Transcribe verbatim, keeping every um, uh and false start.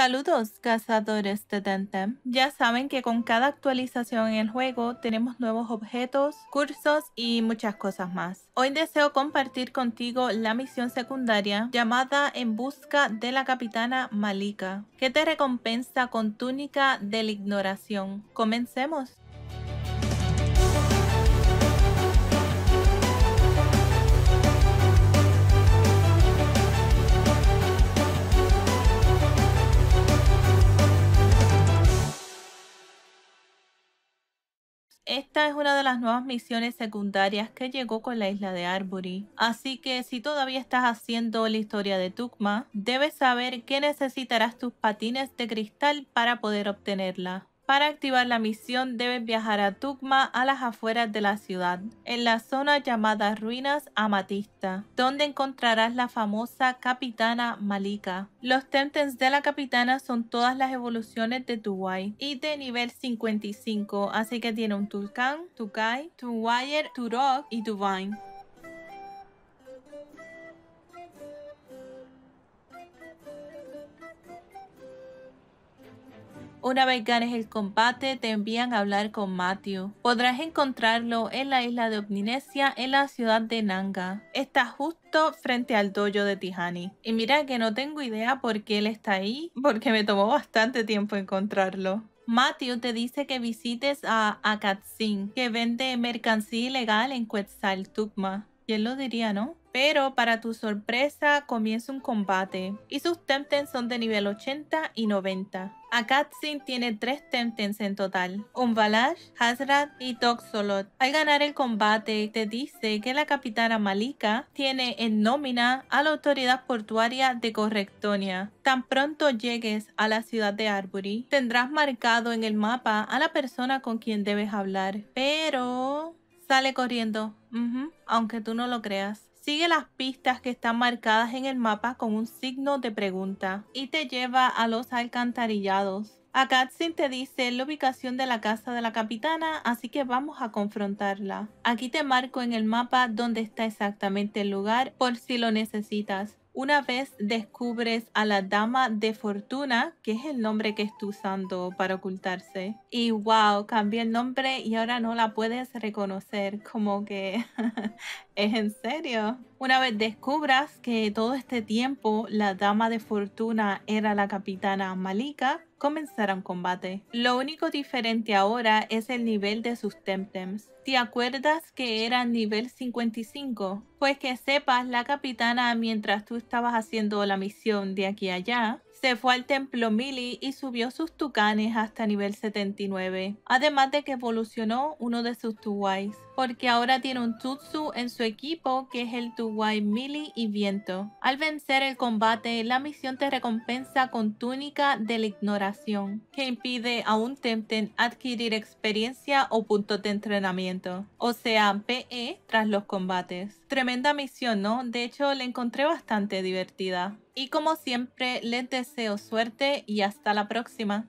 Saludos, cazadores de Temtem. Ya saben que con cada actualización en el juego tenemos nuevos objetos, cursos y muchas cosas más. Hoy deseo compartir contigo la misión secundaria llamada En busca de la Capitana Malika, que te recompensa con Túnica de la Ignoración. Comencemos. Esta es una de las nuevas misiones secundarias que llegó con la isla de Arbury, así que si todavía estás haciendo la historia de Tukma, debes saber que necesitarás tus patines de cristal para poder obtenerla. Para activar la misión debes viajar a Tukma, a las afueras de la ciudad, en la zona llamada Ruinas Amatista, donde encontrarás la famosa Capitana Malika. Los Temtems de la Capitana son todas las evoluciones de Tuwai y de nivel cincuenta y cinco, así que tiene un Tulcán, Tukai, Tungwayer, Turok y Dubain. Una vez ganes el combate, te envían a hablar con Matthew. Podrás encontrarlo en la isla de Obninesia, en la ciudad de Nanga. Está justo frente al dojo de Tihani. Y mira que no tengo idea por qué él está ahí, porque me tomó bastante tiempo encontrarlo. Matthew te dice que visites a Akatsin, que vende mercancía ilegal en Quetzaltucma. ¿Quién lo diría, no? Pero para tu sorpresa comienza un combate y sus Temtems son de nivel ochenta y noventa. Akatsin tiene tres Temtems en total, Umbalash, Hazrat y Toxolot. Al ganar el combate te dice que la Capitana Malika tiene en nómina a la autoridad portuaria de Correctonia. Tan pronto llegues a la ciudad de Arbury, tendrás marcado en el mapa a la persona con quien debes hablar. Pero sale corriendo, uh-huh, aunque tú no lo creas. Sigue las pistas que están marcadas en el mapa con un signo de pregunta y te lleva a los alcantarillados. Akatsin te dice la ubicación de la casa de la capitana, así que vamos a confrontarla. Aquí te marco en el mapa dónde está exactamente el lugar por si lo necesitas. Una vez descubres a la Dama de Fortuna, que es el nombre que está usando para ocultarse. Y wow, cambié el nombre y ahora no la puedes reconocer, como que es en serio. Una vez descubras que todo este tiempo la Dama de Fortuna era la Capitana Malika, comenzará un combate. Lo único diferente ahora es el nivel de sus Temtems. ¿Te acuerdas que era nivel cincuenta y cinco? Pues que sepas, la capitana, mientras tú estabas haciendo la misión de aquí a allá, se fue al templo Mili y subió sus tucanes hasta nivel setenta y nueve. Además de que evolucionó uno de sus Tuwais, porque ahora tiene un Tutsu en su equipo que es el Tuwai Mili y Viento. Al vencer el combate, la misión te recompensa con Túnica de la Ignoración, que impide a un Temtem adquirir experiencia o puntos de entrenamiento, o sea, P E, tras los combates. Tremenda misión, ¿no? De hecho, la encontré bastante divertida. Y como siempre, les deseo suerte y hasta la próxima.